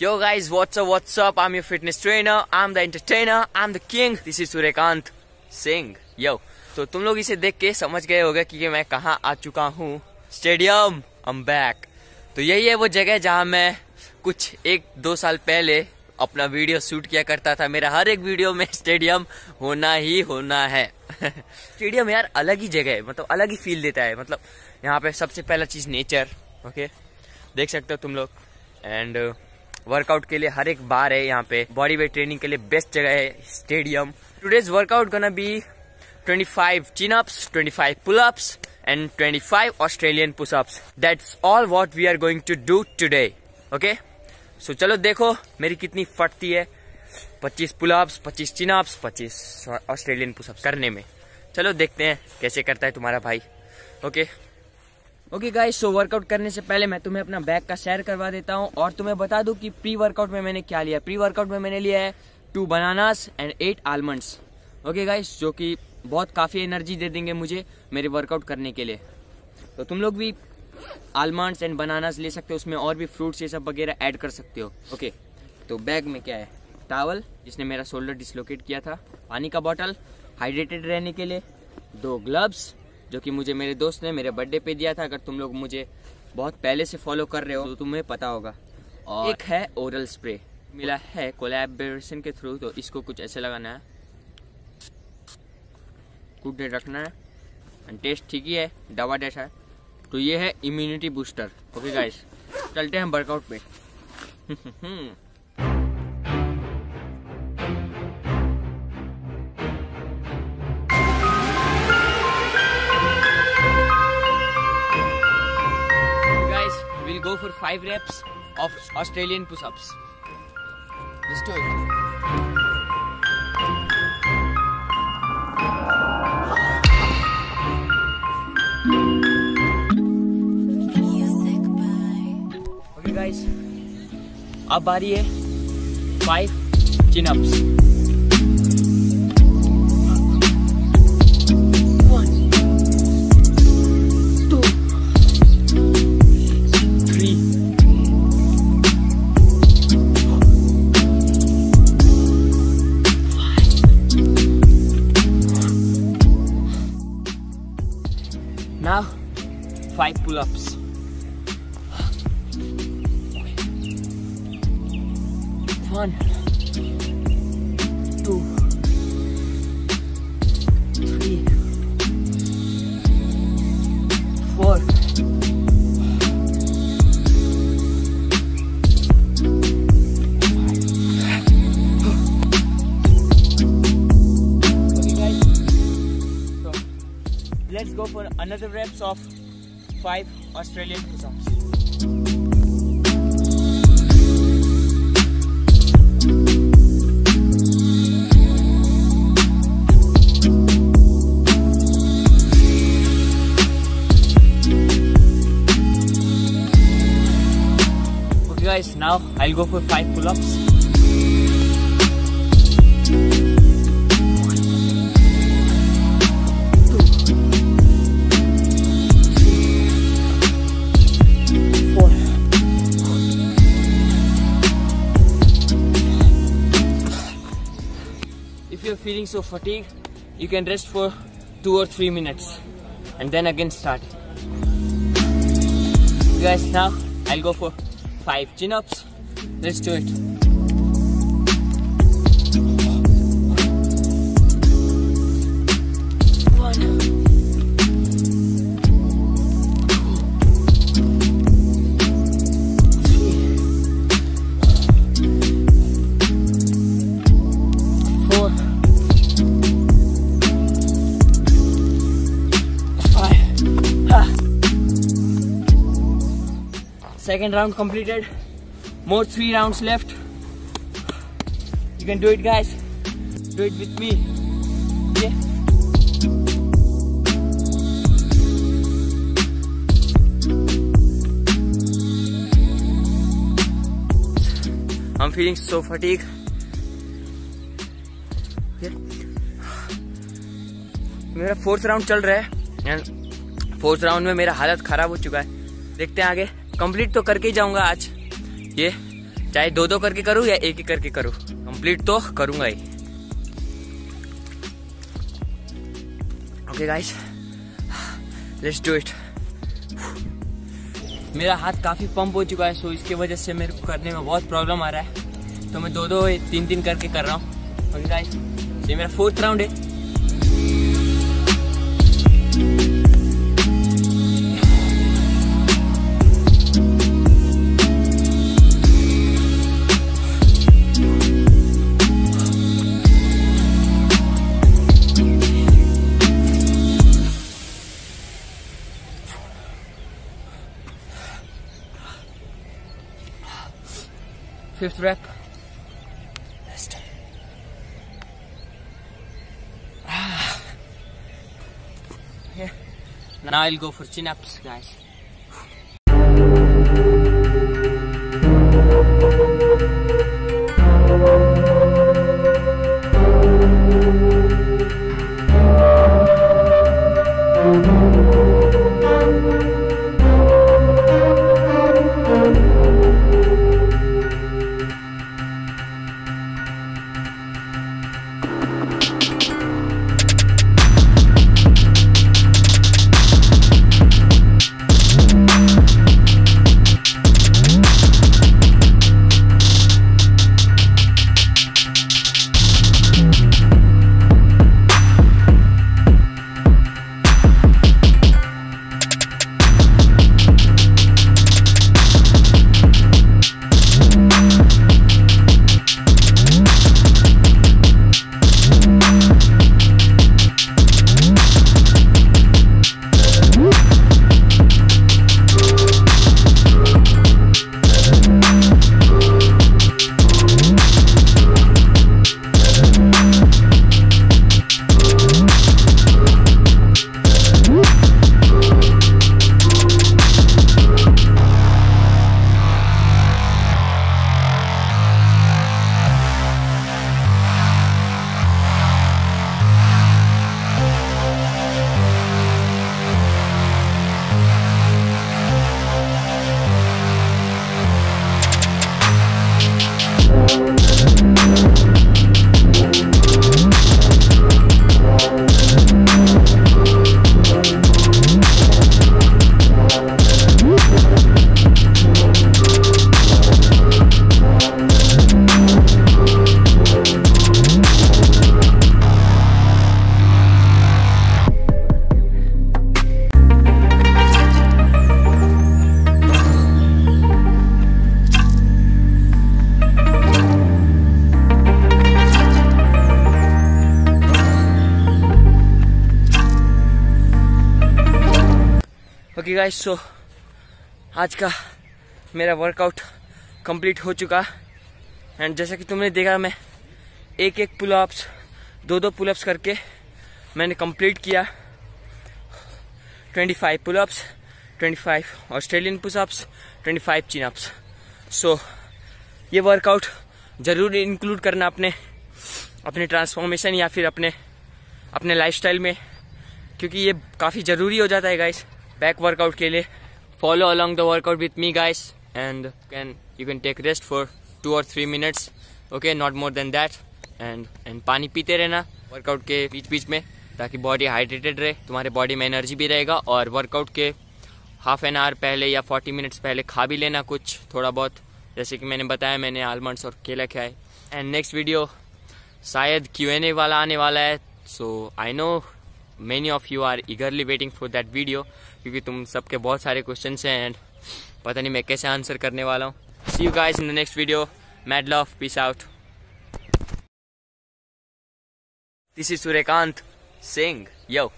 Yo guys, what's up? I'm your fitness trainer, I'm the entertainer, I'm the king. This is Suryakanth Singh. Yo, तो तुम लोग इसे देख के समझ गए होगा कि मैं कहाँ आ चुका हूँ. Stadium, I'm back. तो यही है वो जगह जहाँ मैं कुछ 1-2 साल पहले अपना वीडियो शूट किया करता था. मेरा हर एक वीडियो में स्टेडियम होना ही होना है. स्टेडियम यार अलग ही जगह है, मतलब अलग ही फील देता है. मतलब यहाँ पे सबसे पहला चीज़ नेचर, ओके, देख सकते हो तुम लोग. एंड वर्कआउट के लिए हर एक बार है यहाँ पे. बॉडी वेट ट्रेनिंग के लिए बेस्ट जगह है stadium. Today's workout gonna be 25 chin-ups, 25 pull-ups and 25 Australian push-ups. That's all what we are going to do today. Okay? So चलो देखो मेरी कितनी फटती है 25 pull-ups, 25 chin-ups, 25 Australian push-ups करने में. चलो देखते हैं कैसे करता है तुम्हारा भाई. Okay? Okay guys, so workout करने से पहले मैं तुम्हें अपना बैग का शेयर करवा देता हूँ और तुम्हें बता दूँ कि प्री वर्कआउट में मैंने क्या लिया. प्री वर्कआउट में मैंने लिया है 2 bananas and 8 almonds. Okay guys, जो कि बहुत काफ़ी एनर्जी दे देंगे मुझे मेरे वर्कआउट करने के लिए. तो तुम लोग भी आलमंड्स एंड बनानास ले सकते हो, उसमें और भी फ्रूट्स ये सब वगैरह ऐड कर सकते हो. ओके, तो बैग में क्या है, टावल जिसने मेरा शोल्डर डिसलोकेट किया था, पानी का बॉटल हाइड्रेटेड रहने के लिए, 2 ग्लव्स जो कि मुझे मेरे दोस्त ने मेरे बर्थडे पे दिया था. अगर तुम लोग मुझे बहुत पहले से फॉलो कर रहे हो तो तुम्हें पता होगा. और एक है ओरल स्प्रे, मिला है कोलैबोरेशन के थ्रू. तो इसको कुछ ऐसे लगाना है, कुछ देर रखना है एंड टेस्ट ठीक ही है, दवा जैसा है. तो ये है इम्यूनिटी बूस्टर. ओके गाइस, चलते हैं वर्कआउट पे. Guys, will go for 5 reps of Australian push-ups. Let's do it. अब आ रही है 5 chin-ups. 1, 2, 3, 4, 5. Now 5 pull-ups. One, two, three, four, five. So let's go for another reps of 5 Australian push-ups. Now I'll go for 5 pull-ups. 1, 2, 3, 4. If you're feeling so fatigued, you can rest for 2 or 3 minutes and then again start. You guys, now I'll go for 5 chin-ups. Let's do it. One, two, three, four. Second round completed. More 3 rounds left. You can do it, guys. Do it with me. Okay. I'm feeling so fatigued. Okay. मेरा 4th round चल रहा है and 4th round में मेरा हालत खराब हो चुका है. देखते हैं आगे. कंप्लीट तो करके ही जाऊंगा आज. ये चाहे दो दो करके करूँ या एक ही करके करूँ, कंप्लीट तो करूँगा ही। Okay guys, let's do it. मेरा हाथ काफ़ी पंप हो चुका है, सो इसके वजह से मेरे को करने में बहुत प्रॉब्लम आ रहा है, तो मैं दो दो तीन तीन करके कर रहा हूँ। ओके गाइस, ये मेरा 4th राउंड है। Fifth rep. Last. Yeah. Now I'll go for chin-ups, guys. Okay guys, so आज का मेरा वर्कआउट कंप्लीट हो चुका। एंड जैसा कि तुमने देखा, मैं एक एक पुलअप्स, दो दो पुलअप्स करके मैंने कंप्लीट किया। 25 pull-ups, 25 Australian push-ups, 25 chin-ups. So ये वर्कआउट ज़रूर इंक्लूड करना अपने अपने ट्रांसफॉर्मेशन या फिर अपने लाइफस्टाइल में, क्योंकि ये काफ़ी ज़रूरी हो जाता है गाइस बैक वर्कआउट के लिए। Follow along the workout with me guys, and you can take rest for 2 और 3 minutes, okay, not more than that. And पानी पीते रहना वर्कआउट के बीच बीच में, ताकि बॉडी हाइड्रेटेड रहे, तुम्हारे बॉडी में एनर्जी भी रहेगा। और वर्कआउट के हाफ एन आवर पहले या 40 मिनट्स पहले खा भी लेना कुछ थोड़ा बहुत, जैसे कि मैंने बताया, मैंने आलमंड्स और केला खाए। एंड नेक्स्ट वीडियो शायद Q&A वाला आने वाला है, so I know Many of you are eagerly waiting for that video, क्योंकि तुम सबके बहुत सारे questions हैं and पता नहीं मैं कैसे आंसर करने वाला हूँ। See you guys in the next video. Mad love, peace out. This is Suryakanth Singh. Yo.